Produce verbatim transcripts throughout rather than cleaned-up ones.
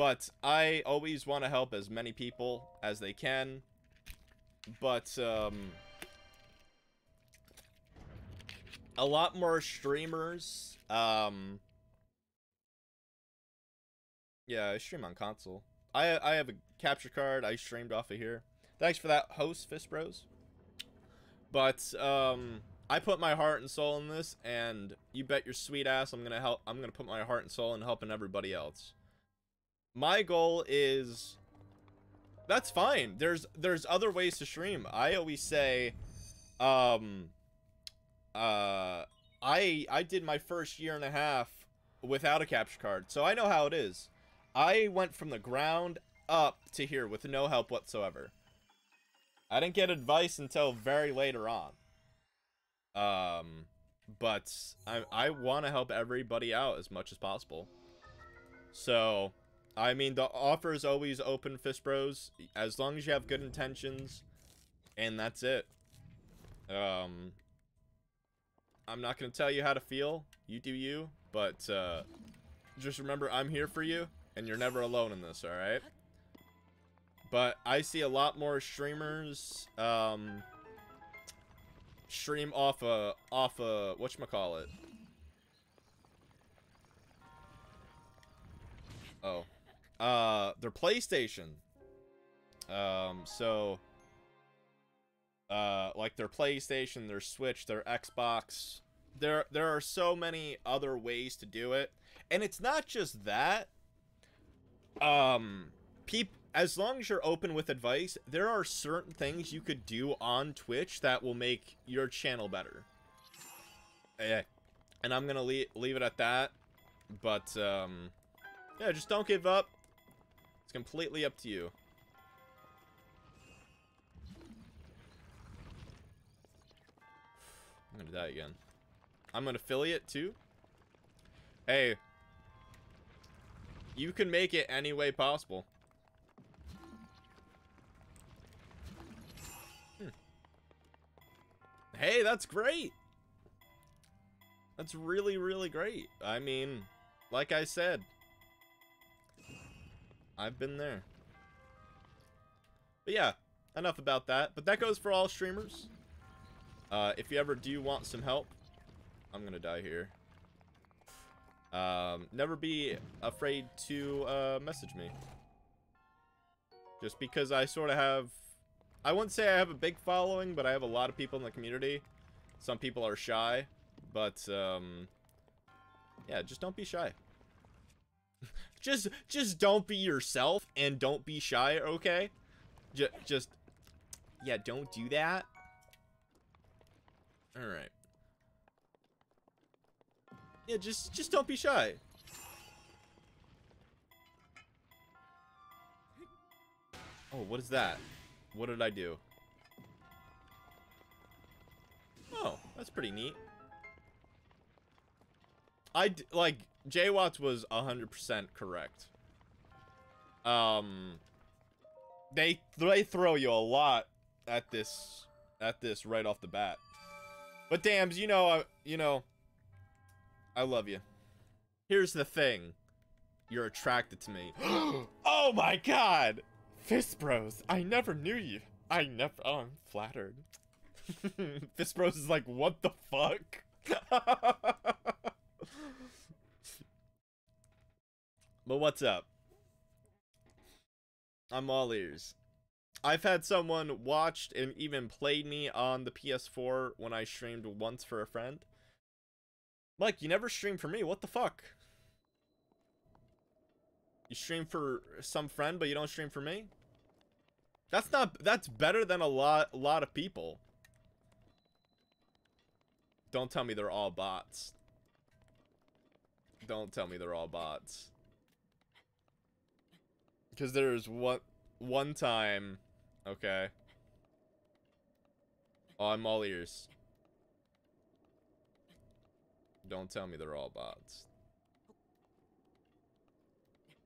But I always want to help as many people as they can. But um, a lot more streamers. Um, yeah, I stream on console. I I have a capture card. I streamed off of here. Thanks for that host, Fist Bros. But um, I put my heart and soul in this, and you bet your sweet ass I'm gonna help. I'm gonna put my heart and soul in helping everybody else. My goal is, that's fine. There's there's other ways to stream. I always say, um, uh, I I did my first year and a half without a capture card, so I know how it is. I went from the ground up to here with no help whatsoever. I didn't get advice until very later on. Um, but I, I want to help everybody out as much as possible. So, I mean, the offer is always open, Fist Bros. As long as you have good intentions. And that's it. Um, I'm not going to tell you how to feel. You do you. But uh, just remember, I'm here for you. And you're never alone in this, alright? But I see a lot more streamers um, stream off a off a whatchamacallit. Oh, uh, their PlayStation. Um, so, uh, like their PlayStation, their Switch, their Xbox. There, there are so many other ways to do it, and it's not just that. Um, people. As long as you're open with advice, there are certain things you could do on Twitch that will make your channel better. Yeah, and I'm gonna leave, leave it at that. But um, yeah, just don't give up. It's completely up to you. I'm gonna die again. I'm an affiliate too. Hey, you can make it any way possible. Hey, that's great. That's really, really great. I mean, like I said, I've been there. But yeah, enough about that. But that goes for all streamers. Uh, if you ever do want some help, I'm gonna die here. Um, never be afraid to uh, message me. Just because I sort of have... I wouldn't say I have a big following, but I have a lot of people in the community. Some people are shy, but, um, yeah, just don't be shy. just, just don't be yourself and don't be shy, okay? J just, yeah, don't do that. All right. Yeah, just, just don't be shy. Oh, what is that? What did I do? Oh, that's pretty neat. I d like Jay Watts was one hundred percent correct. Um, they they throw you a lot at this at this right off the bat. But damn, you know I you know I love you. Here's the thing, you're attracted to me. Oh my God. Fist Bros, I never knew you. I never. Oh, I'm flattered. Fist Bros is like, what the fuck? But what's up? I'm all ears. I've had someone watched and even played me on the P S four when I streamed once for a friend. Mike, you never stream for me. What the fuck? You stream for some friend, but you don't stream for me? That's not, that's better than a lot, a lot of people. Don't tell me they're all bots. Don't tell me they're all bots. Because there's one, one time, okay. Oh, I'm all ears. Don't tell me they're all bots.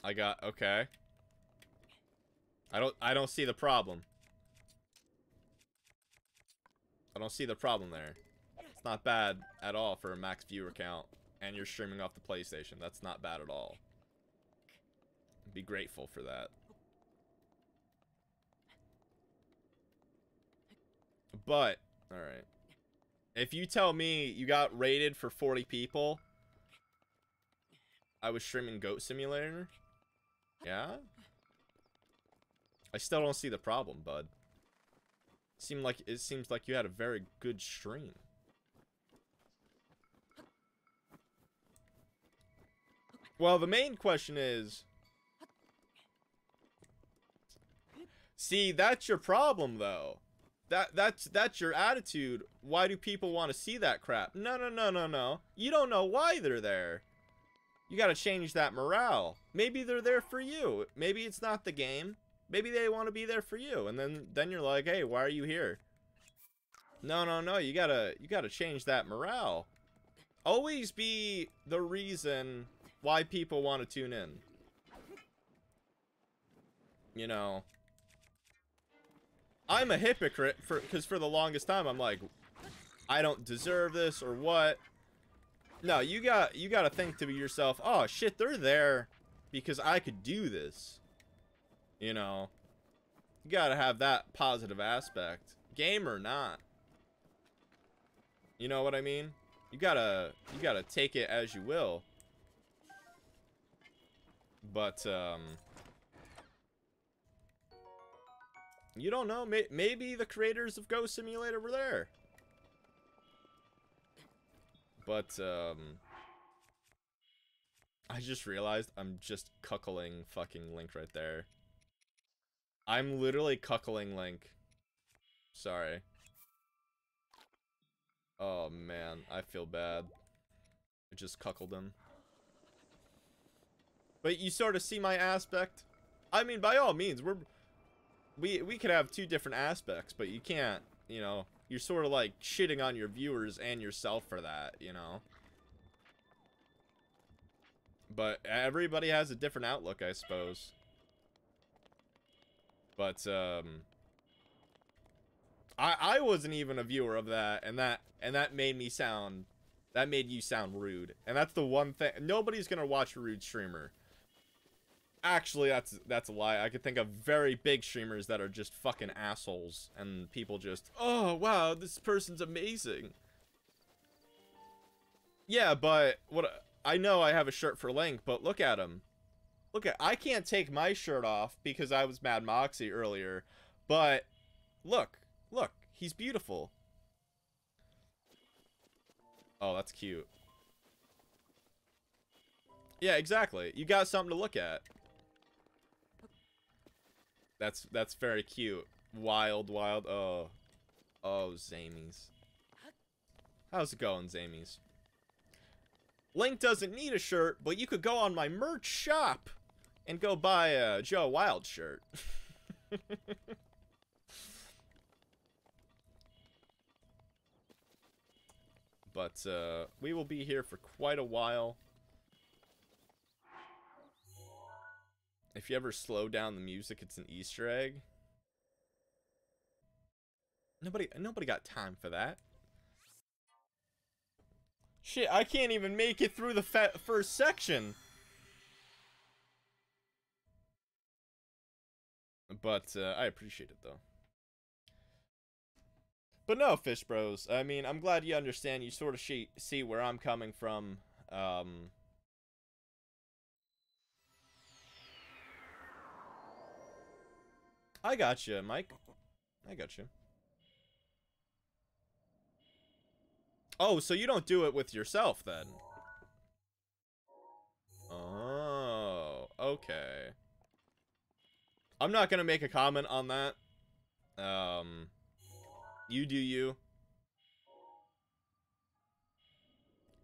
I got, okay. I don't, I don't see the problem. I don't see the problem there. It's not bad at all for a max viewer count. And you're streaming off the PlayStation. That's not bad at all. Be grateful for that. But, alright. If you tell me you got raided for forty people, I was streaming Goat Simulator. Yeah? I still don't see the problem, bud. Seemed like it seems like you had a very good stream. Well, the main question is... See, that's your problem, though. That that's that's your attitude. Why do people want to see that crap? No, no, no, no, no. You don't know why they're there. You got to change that morale. Maybe they're there for you. Maybe it's not the game. Maybe they want to be there for you. And then then you're like, "Hey, why are you here?" No, no, no. You got to you got to change that morale. Always be the reason why people want to tune in. You know, I'm a hypocrite for because for the longest time I'm like, I don't deserve this or what. No, you got you got to think to yourself, oh shit, they're there because I could do this. You know, you got to have that positive aspect, game or not. You know what I mean? You gotta you gotta take it as you will. But um. You don't know. May maybe the creators of Ghost Simulator were there. But, um... I just realized I'm just cuckling fucking Link right there. I'm literally cuckling Link. Sorry. Oh, man. I feel bad. I just cuckled him. But you sort of see my aspect? I mean, by all means, we're... We, we could have two different aspects, but you can't, you know, you're sort of like shitting on your viewers and yourself for that, you know. But everybody has a different outlook, I suppose. But, um, I, I wasn't even a viewer of that, and that, and that made me sound, that made you sound rude. And that's the one thing, nobody's gonna watch a rude streamer. Actually, that's that's a lie. I could think of very big streamers that are just fucking assholes, and people just, oh, wow, this person's amazing. Yeah, but what? I know I have a shirt for Link, but look at him. Look at, I can't take my shirt off because I was Mad Moxie earlier, but look, look, he's beautiful. Oh, that's cute. Yeah, exactly. You got something to look at. That's that's very cute. Wild, wild. Oh, oh, Zamies. How's it going, Zamies? Link doesn't need a shirt, but you could go on my merch shop and go buy a Joe Wild shirt. But uh, we will be here for quite a while. If you ever slow down the music, it's an Easter egg. Nobody, nobody got time for that. Shit, I can't even make it through the fa- first section. But uh, I appreciate it though. But no, Fish Bros. I mean, I'm glad you understand. You sort of see see where I'm coming from. Um. I got you, Mike. I got you. Oh, so you don't do it with yourself then? Oh, okay. I'm not gonna make a comment on that. Um, you do you.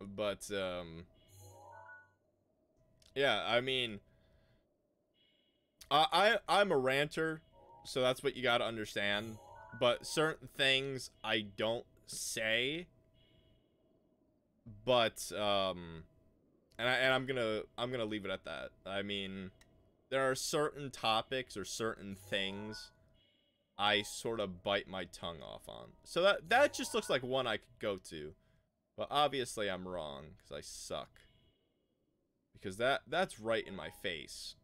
But um, yeah, I mean, I, I I'm a ranter. So that's what you gotta understand. But certain things I don't say. But um and I and I'm gonna I'm gonna leave it at that. I mean, there are certain topics or certain things I sort of bite my tongue off on. So that that just looks like one I could go to. But obviously I'm wrong because I suck. Because that that's right in my face.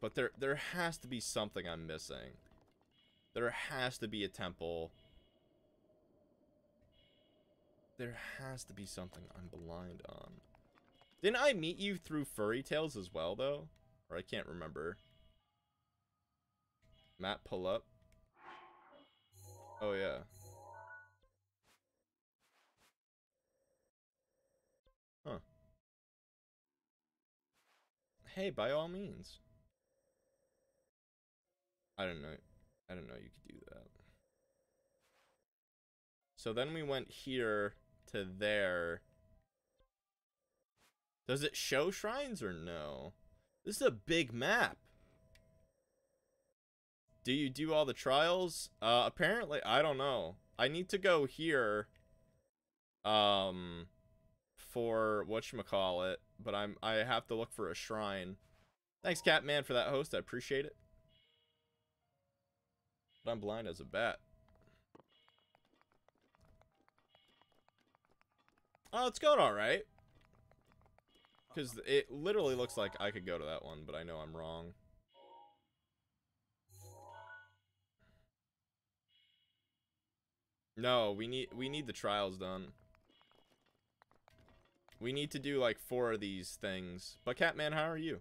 But there, there has to be something I'm missing. There has to be a temple. There has to be something I'm blind on. Didn't I meet you through Furry Tales as well, though? Or I can't remember. Map pull up. Oh, yeah. Huh. Hey, by all means. I don't know. I don't know you could do that. So then we went here to there. Does it show shrines or no? This is a big map. Do you do all the trials? Uh, apparently, I don't know. I need to go here um, for whatchamacallit, but I'm, I have to look for a shrine. Thanks, Catman, for that host. I appreciate it. But I'm blind as a bat. Oh, it's going all right. Because it literally looks like I could go to that one, but I know I'm wrong. No, we need we need the trials done. We need to do like four of these things. But Catman, how are you?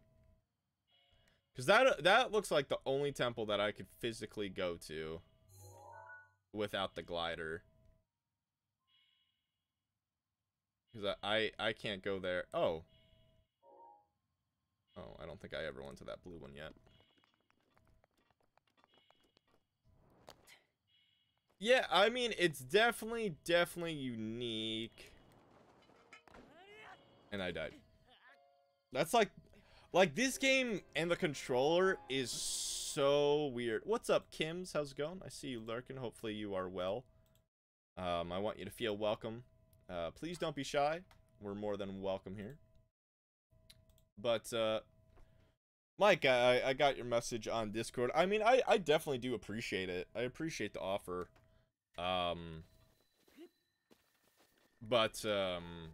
Because that, that looks like the only temple that I could physically go to without the glider. Because I, I, I can't go there. Oh. Oh, I don't think I ever went to that blue one yet. Yeah, I mean, it's definitely, definitely unique. And I died. That's like, like this game and the controller is so weird. What's up, Kims? How's it going? I see you lurking. Hopefully you are well. Um, I want you to feel welcome. Uh, please don't be shy. We're more than welcome here. But, uh, Mike, I, I got your message on Discord. I mean, I, I definitely do appreciate it. I appreciate the offer. Um, but, um,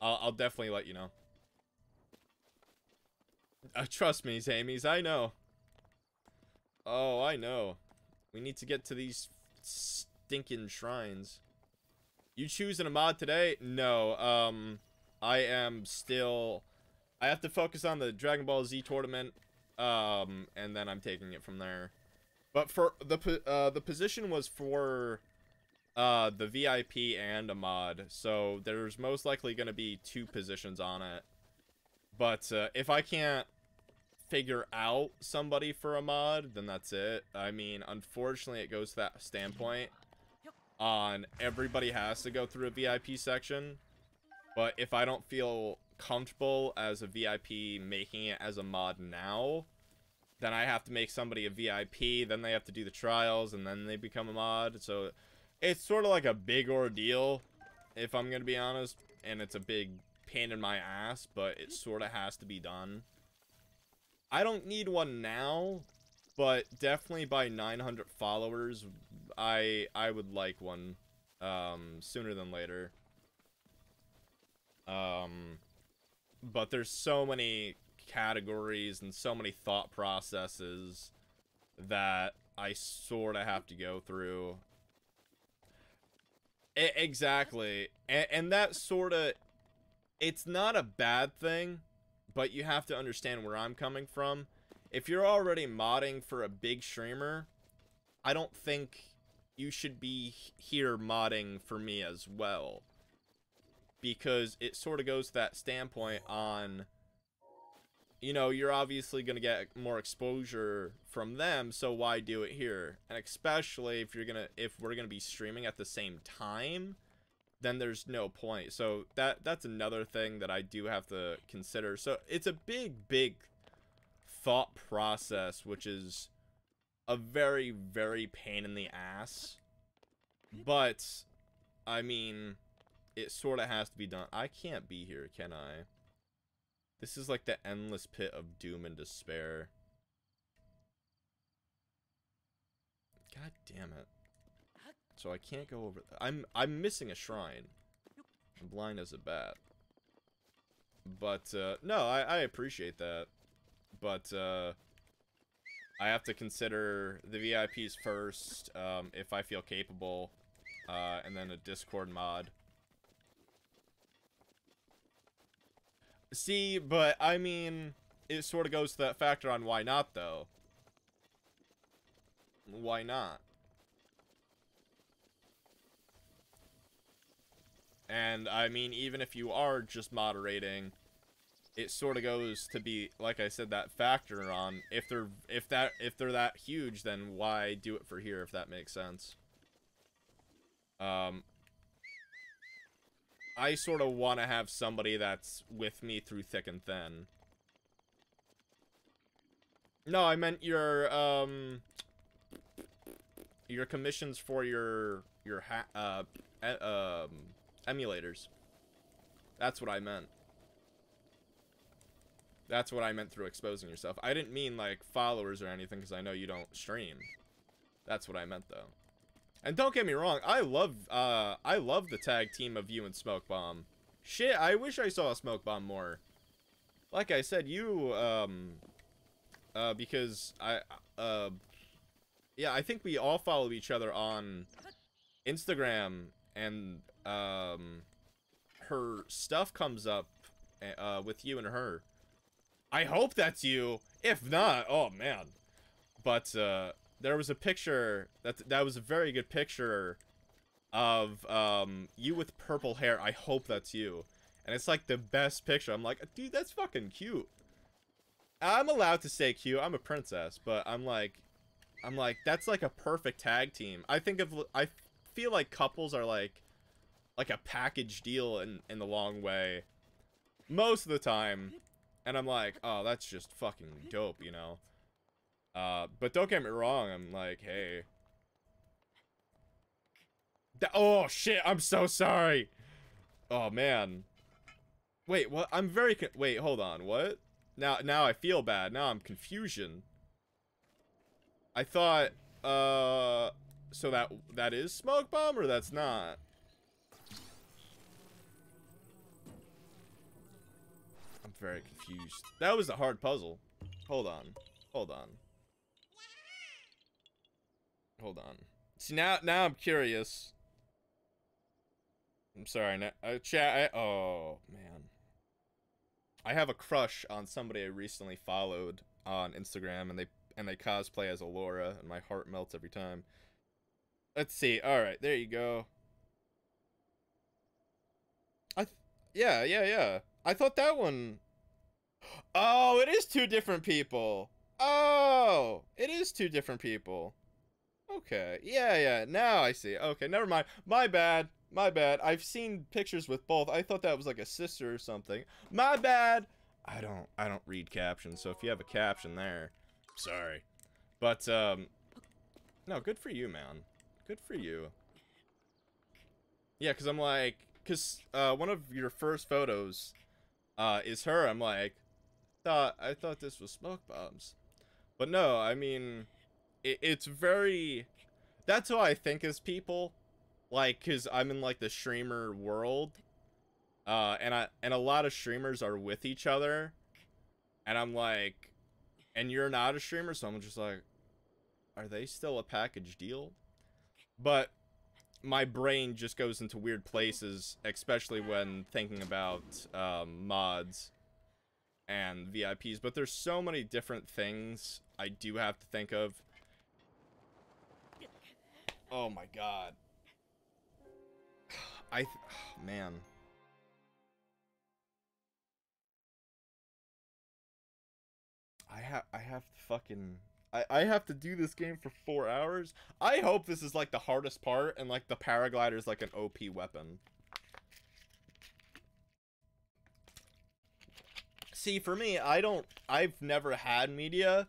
I'll, I'll definitely let you know. Uh, trust me, Zamies, I know. Oh, I know. We need to get to these stinking shrines. You choosing a mod today? No, um, I am still... I have to focus on the Dragon Ball Z tournament, um, and then I'm taking it from there. But for the uh, the position was for uh, the V I P and a mod, so there's most likely going to be two positions on it. But uh, if I can't figure out somebody for a mod, then that's it. I mean, unfortunately, it goes to that standpoint on everybody has to go through a V I P section. But if I don't feel comfortable as a V I P making it as a mod now, then I have to make somebody a V I P, then they have to do the trials, and then they become a mod. So it's sort of like a big ordeal, if I'm gonna be honest, and it's a big pain in my ass, but it sort of has to be done. I don't need one now, but definitely by nine hundred followers, I I would like one um, sooner than later. Um... But there's so many categories and so many thought processes that I sort of have to go through. I exactly. And, and that sort of... It's not a bad thing, but you have to understand where I'm coming from. If you're already modding for a big streamer, I don't think you should be here modding for me as well. Because it sort of goes to that standpoint on, you know, you're obviously going to get more exposure from them, so why do it here? And especially if you're gonna, if we're gonna be streaming at the same time, then there's no point. So that that's another thing that I do have to consider. So it's a big, big thought process, which is a very, very pain in the ass. But I mean, it sort of has to be done. I can't be here, can I? This is like the endless pit of doom and despair. God damn it. So I can't go over... I'm I'm missing a shrine. I'm blind as a bat. But, uh... No, I, I appreciate that. But, uh... I have to consider the V I Ps first, um, if I feel capable, uh, and then a Discord mod. See, but, I mean, it sort of goes to that factor on why not, though. Why not? And, I mean, even if you are just moderating, it sort of goes to be, like I said, that factor on if they're if that if they're that huge, then why do it for here, if that makes sense. Um, I sort of want to have somebody that's with me through thick and thin. No, I meant your um your commissions for your your ha uh e um emulators. That's what I meant. That's what I meant through exposing yourself. I didn't mean, like, followers or anything, because I know you don't stream. That's what I meant, though. And don't get me wrong, I love, uh, I love the tag team of you and Smoke Bomb. Shit, I wish I saw Smoke Bomb more. Like I said, you, um, uh, because I, uh, yeah, I think we all follow each other on Instagram, and, um, her stuff comes up, uh, with you and her. I hope that's you. If not, oh man. But uh, there was a picture that that was a very good picture of um, you with purple hair. I hope that's you. And it's like the best picture. I'm like, dude, that's fucking cute. I'm allowed to say cute. I'm a princess, but I'm like, I'm like, that's like a perfect tag team. I think of, I feel like couples are like, like a package deal in in the long way, most of the time. And I'm like, oh, that's just fucking dope, you know? Uh, but don't get me wrong, I'm like, hey. Th- oh, shit, I'm so sorry. Oh, man. Wait, what? I'm very con- Wait, hold on, what? Now, now I feel bad. Now I'm confusion. I thought, uh... So that, that is Smoke Bomb, or that's not? Very confused. That was a hard puzzle. Hold on. Hold on. Hold on. See, now now I'm curious. I'm sorry. Now, uh, chat, I, oh, man. I have a crush on somebody I recently followed on Instagram, and they and they cosplay as Allura, and my heart melts every time. Let's see. All right. There you go. I th yeah, yeah, yeah. I thought that one... Oh, it is two different people. Oh, it is two different people. Okay. Yeah, yeah. Now I see. Okay, never mind. My bad. My bad. I've seen pictures with both. I thought that was like a sister or something. My bad. I don't I don't read captions, so if you have a caption there, sorry. But um no, good for you, man. Good for you. Yeah, cuz I'm like cuz uh one of your first photos Uh, is her. I'm like, thought I thought this was Smoke Bombs, but no. I mean, it, it's very. That's how I think as people, like, cause I'm in like the streamer world, uh, and I and a lot of streamers are with each other, and I'm like, and you're not a streamer, so I'm just like, are they still a package deal? But my brain just goes into weird places, especially when thinking about um, mods and V I Ps. But there's so many different things I do have to think of. Oh my god. I... Th oh, man. I have... I have to fucking... I, I have to do this game for four hours. I hope this is like the hardest part, and like the paraglider is like an O P weapon. See, for me, I don't. I've never had media.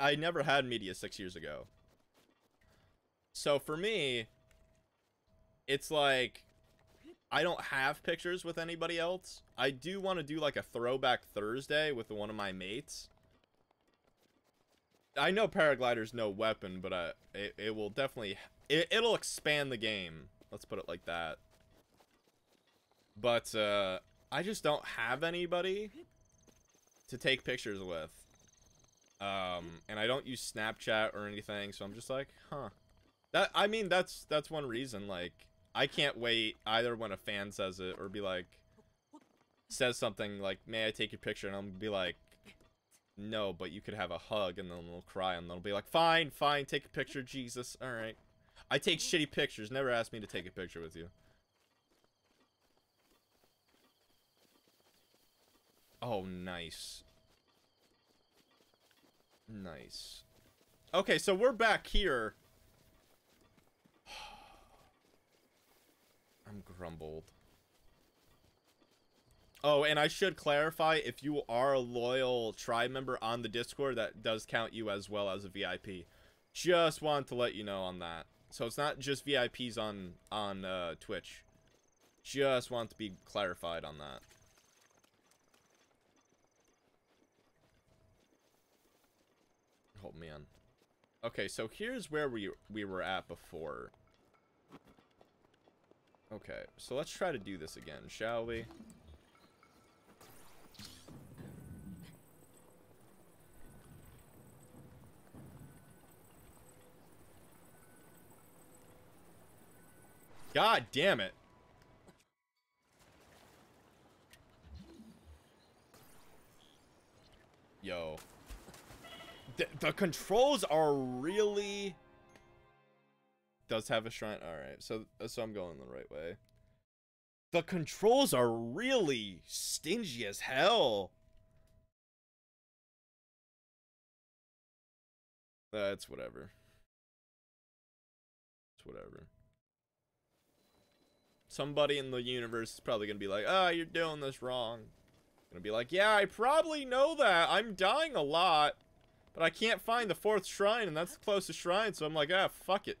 I never had media six years ago. So for me, it's like I don't have pictures with anybody else. I do want to do like a throwback Thursday with one of my mates. I know paraglider's no weapon, but I, it, it will definitely... It, it'll expand the game. Let's put it like that. But, uh... I just don't have anybody to take pictures with. Um, and I don't use Snapchat or anything, so I'm just like, huh. That I mean, that's that's one reason. Like, I can't wait either when a fan says it or be like, says something like, "May I take your picture?" And I'm gonna be like, "No, but you could have a hug," and then they'll cry and they'll be like, "Fine, fine, take a picture, Jesus. All right." I take shitty pictures. Never ask me to take a picture with you. Oh, nice. Nice. Okay, so we're back here. I'm grumbled. Oh, and I should clarify, if you are a loyal tribe member on the Discord, that does count you as well as a V I P. Just want to let you know on that. So it's not just V I Ps on, on uh, Twitch. Just want to be clarified on that. Oh, man. Okay, so here's where we, we were at before. Okay, so let's try to do this again, shall we? God damn it. Yo. The, the controls are really... Does have a shrine. Alright, so, so I'm going the right way. The controls are really stingy as hell. That's whatever. It's whatever. Somebody in the universe is probably going to be like, "Oh, you're doing this wrong." Going to be like, "Yeah, I probably know that. I'm dying a lot. But I can't find the fourth shrine, and that's the closest shrine, so I'm like, ah, fuck it."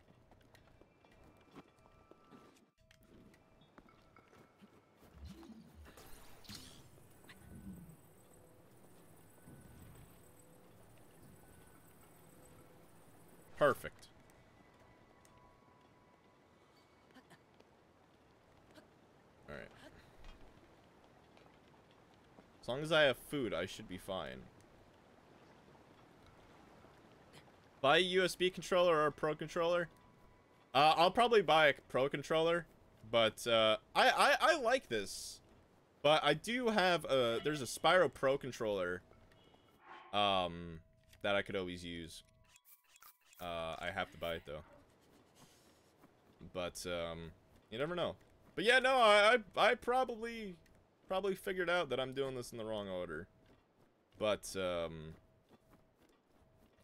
Perfect. Alright. As long as I have food, I should be fine. Buy a U S B controller or a Pro controller? Uh, I'll probably buy a Pro controller, but uh, I, I I like this. But I do have a there's a Spyro Pro controller, um, that I could always use. Uh, I have to buy it though. But um, you never know. But yeah, no, I I, I probably probably figured out that I'm doing this in the wrong order. But um.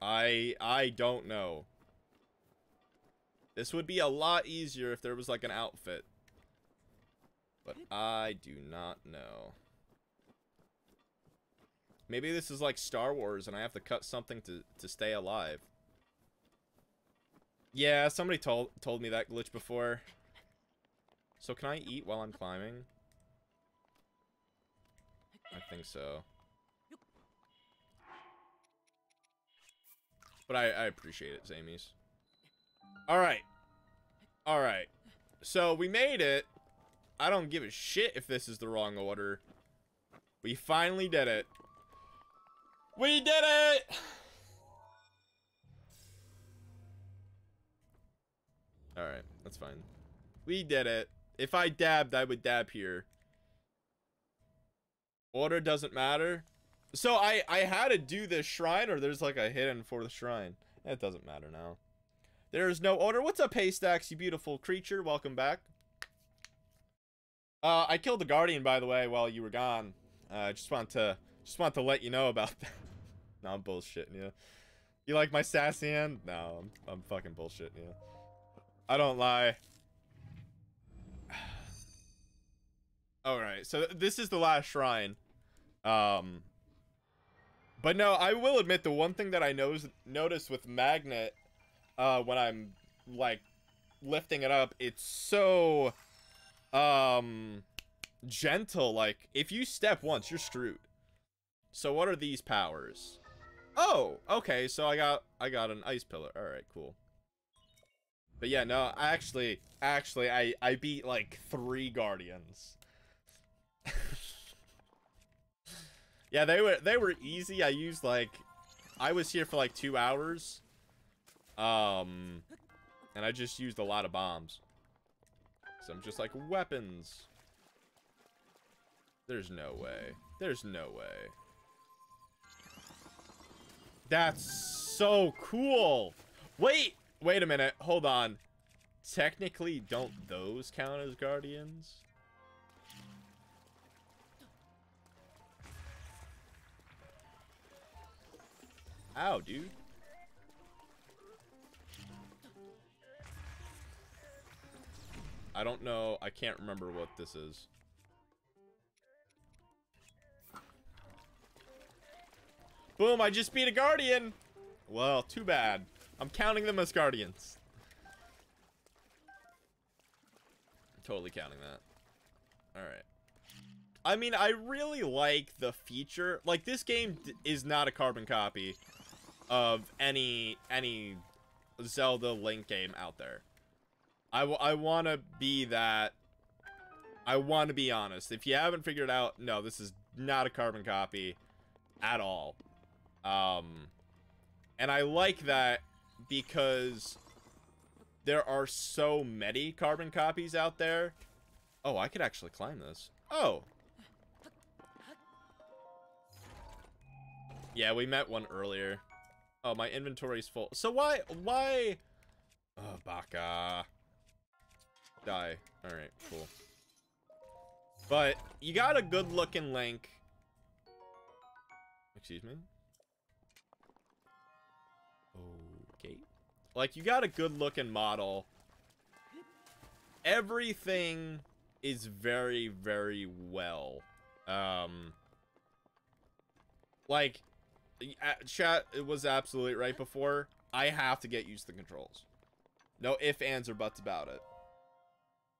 I I don't know. This would be a lot easier if there was like an outfit. But I do not know. Maybe this is like Star Wars and I have to cut something to, to stay alive. Yeah, somebody told told me that glitch before. So can I eat while I'm climbing? I think so. But I, I appreciate it, Zamies. Alright. Alright. So, we made it. I don't give a shit if this is the wrong order. We finally did it. We did it! Alright, that's fine. We did it. If I dabbed, I would dab here. Order doesn't matter. So I, I had to do this shrine, or there's like a hidden for the shrine. It doesn't matter now. There is no order. What's up, Haystacks, you beautiful creature? Welcome back. Uh, I killed the Guardian, by the way, while you were gone. I uh, just want to just want to let you know about that. No, I'm bullshitting you. You like my sassy end? No, I'm, I'm fucking bullshitting you. I don't lie. Alright, so th this is the last shrine. Um... But no, I will admit the one thing that I noticed noticed with Magnet, uh, when I'm like lifting it up, it's so um, gentle. Like if you step once, you're screwed. So what are these powers? Oh, okay. So I got I got an ice pillar. All right, cool. But yeah, no, I actually actually I I beat like three Guardians. Yeah, they were they were easy. I used like I was here for like two hours. Um, and I just used a lot of bombs. So I'm just like, weapons. There's no way. There's no way. That's so cool. Wait, wait a minute. Hold on. Technically, don't those count as guardians? Ow, dude. I don't know. I can't remember what this is. Boom, I just beat a guardian. Well, too bad. I'm counting them as guardians. I'm totally counting that. All right. I mean, I really like the feature. Like, this game is not a carbon copy of any any Zelda Link game out there. I, I want to be that. I want to be honest. If you haven't figured out, no, this is not a carbon copy at all. Um, and I like that because there are so many carbon copies out there. Oh, I could actually climb this. Oh. Yeah, we met one earlier. Oh, my inventory's full. So why, why? Oh, baka. Die. All right, cool. But you got a good looking Link. Excuse me. Okay. Like, you got a good looking model. Everything is very, very well. Um, like, chat, it was absolutely right before. I have to get used to the controls. No ifs, ands, or buts about it.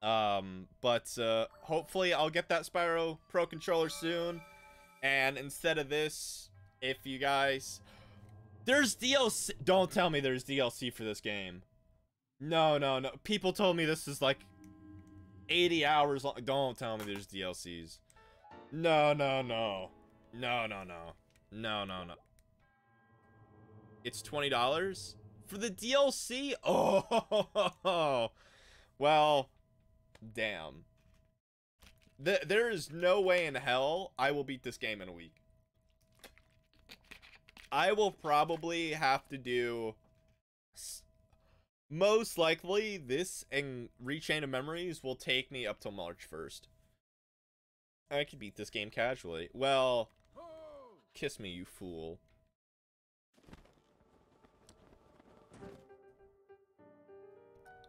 Um, but uh, hopefully I'll get that Spyro Pro controller soon. And instead of this, if you guys... There's D L C. Don't tell me there's D L C for this game. No, no, no. People told me this is like eighty hours long. Don't tell me there's D L Cs. No, no, no. No, no, no. No, no, no. It's twenty dollars for the D L C? Oh, well, damn. Th- there is no way in hell I will beat this game in a week. I will probably have to do, most likely, this and Rechain of Memories will take me up till March first. I could beat this game casually. Well, kiss me, you fool.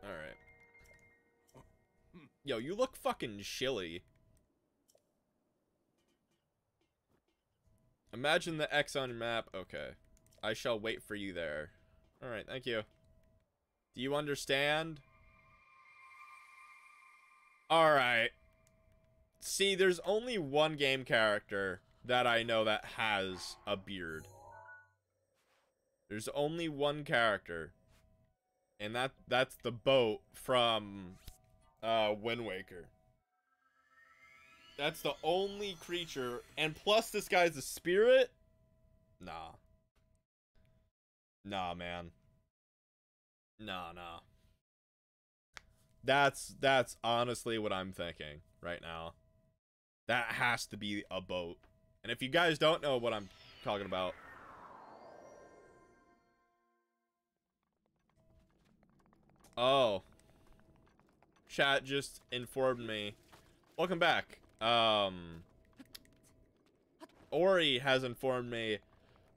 Alright. Yo, you look fucking chilly. Imagine the X on your map. Okay. I shall wait for you there. All right. Thank you. Do you understand? All right. See, there's only one game character that I know that has a beard. There's only one character. And that that's the boat from uh, Wind Waker. That's the only creature, and plus this guy's a spirit? Nah. Nah, man. Nah, nah. That's, that's honestly what I'm thinking right now. That has to be a boat. And if you guys don't know what I'm talking about... Oh. Chat just informed me. Welcome back. Um, Ori has informed me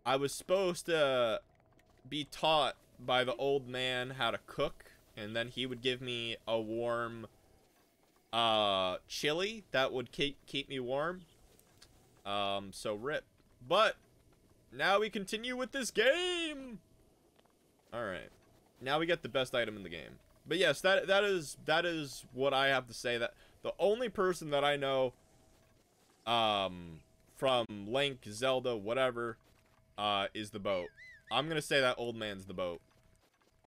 I was supposed to be taught by the old man how to cook, and then he would give me a warm uh, chili that would keep, keep me warm. Um, so rip. But now we continue with this game. All right. Now we get the best item in the game. But yes, that that is that is what I have to say. That the only person that I know um from Link, Zelda, whatever, uh is the boat. I'm gonna say that old man's the boat.